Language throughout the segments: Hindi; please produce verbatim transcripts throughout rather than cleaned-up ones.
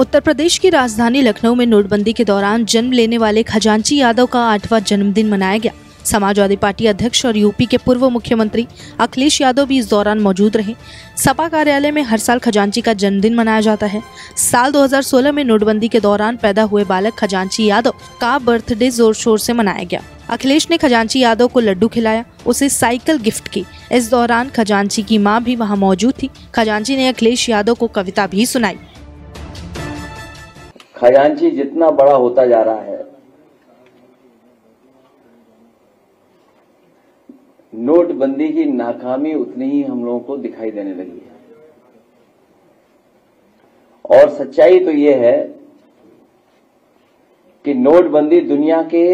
उत्तर प्रदेश की राजधानी लखनऊ में नोटबंदी के दौरान जन्म लेने वाले खजांची यादव का आठवां जन्मदिन मनाया गया। समाजवादी पार्टी अध्यक्ष और यूपी के पूर्व मुख्यमंत्री अखिलेश यादव भी इस दौरान मौजूद रहे। सपा कार्यालय में हर साल खजांची का जन्मदिन मनाया जाता है। साल दो हज़ार सोलह में नोटबंदी के दौरान पैदा हुए बालक खजांची यादव का बर्थडे जोर शोर से मनाया गया। अखिलेश ने खजांची यादव को लड्डू खिलाया, उसे साइकिल गिफ्ट की। इस दौरान खजांची की माँ भी वहाँ मौजूद थी। खजांची ने अखिलेश यादव को कविता भी सुनाई। खजांची जितना बड़ा होता जा रहा है, नोटबंदी की नाकामी उतनी ही हम लोगों को दिखाई देने लगी है। और सच्चाई तो ये है कि नोटबंदी दुनिया के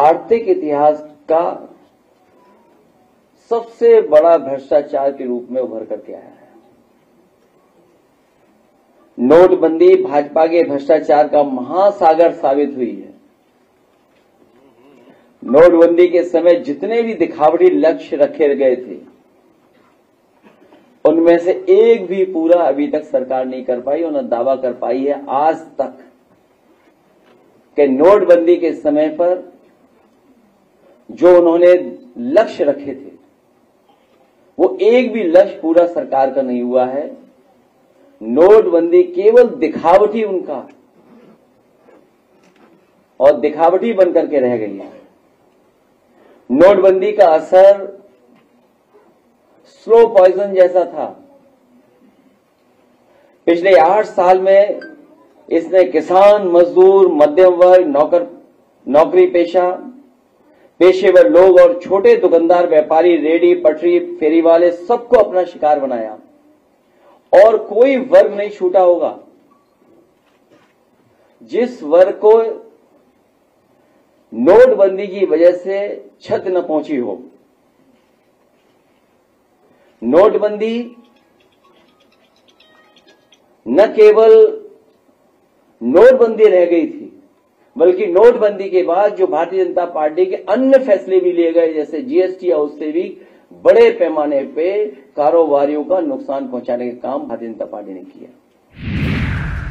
आर्थिक इतिहास का सबसे बड़ा भ्रष्टाचार के रूप में उभर करके आया है। नोटबंदी भाजपा के भ्रष्टाचार का महासागर साबित हुई है। नोटबंदी के समय जितने भी दिखावटी लक्ष्य रखे गए थे, उनमें से एक भी पूरा अभी तक सरकार नहीं कर पाई और न दावा कर पाई है आज तक कि नोटबंदी के समय पर जो उन्होंने लक्ष्य रखे थे, वो एक भी लक्ष्य पूरा सरकार का नहीं हुआ है। नोटबंदी केवल दिखावटी उनका और दिखावटी बनकर के रह गई है। नोटबंदी का असर स्लो पॉइजन जैसा था। पिछले आठ साल में इसने किसान, मजदूर, मध्यम वर्ग, नौकर नौकरी पेशा, पेशेवर लोग और छोटे दुकानदार, व्यापारी, रेडी, पटरी, फेरी वाले सबको अपना शिकार बनाया और कोई वर्ग नहीं छूटा होगा। जिस वर्ग को नोटबंदी की वजह से छत न पहुंची हो, नोटबंदी न केवल नोटबंदी रह गई थी, बल्कि नोटबंदी के बाद जो भारतीय जनता पार्टी के अन्य फैसले भी लिए गए, जैसे जीएसटी, और उससे भी बड़े पैमाने पे कारोबारियों का नुकसान पहुंचाने का काम भारतीय जनता पार्टी ने किया।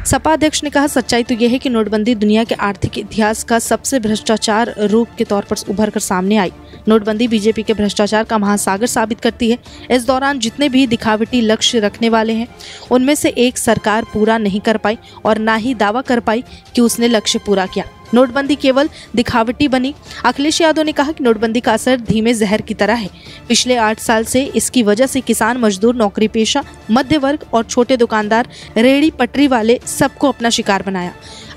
सपा अध्यक्ष ने कहा, सच्चाई तो यह है कि नोटबंदी दुनिया के आर्थिक इतिहास का सबसे भ्रष्टाचार रूप के तौर पर उभर कर सामने आई। नोटबंदी बीजेपी के भ्रष्टाचार का महासागर साबित करती है। इस दौरान जितने भी दिखावटी लक्ष्य रखने वाले हैं, उनमें से एक सरकार पूरा नहीं कर पाई और ना ही दावा कर पाई कि उसने लक्ष्य पूरा किया। नोटबंदी केवल दिखावटी बनी। अखिलेश यादव ने कहा कि नोटबंदी का असर धीमे जहर की तरह है। पिछले आठ साल से इसकी वजह से किसान, मजदूर, नौकरी पेशा, मध्य वर्ग और छोटे दुकानदार, रेहड़ी, पटरी वाले सबको अपना शिकार बनाया।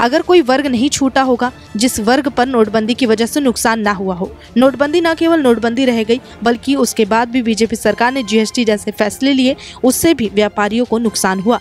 अगर कोई वर्ग नहीं छूटा होगा जिस वर्ग पर नोटबंदी की वजह से नुकसान ना हुआ हो। नोटबंदी न केवल नोटबंदी रह गई, बल्कि उसके बाद भी बीजेपी सरकार ने जीएसटी जैसे फैसले लिए, उससे भी व्यापारियों को नुकसान हुआ।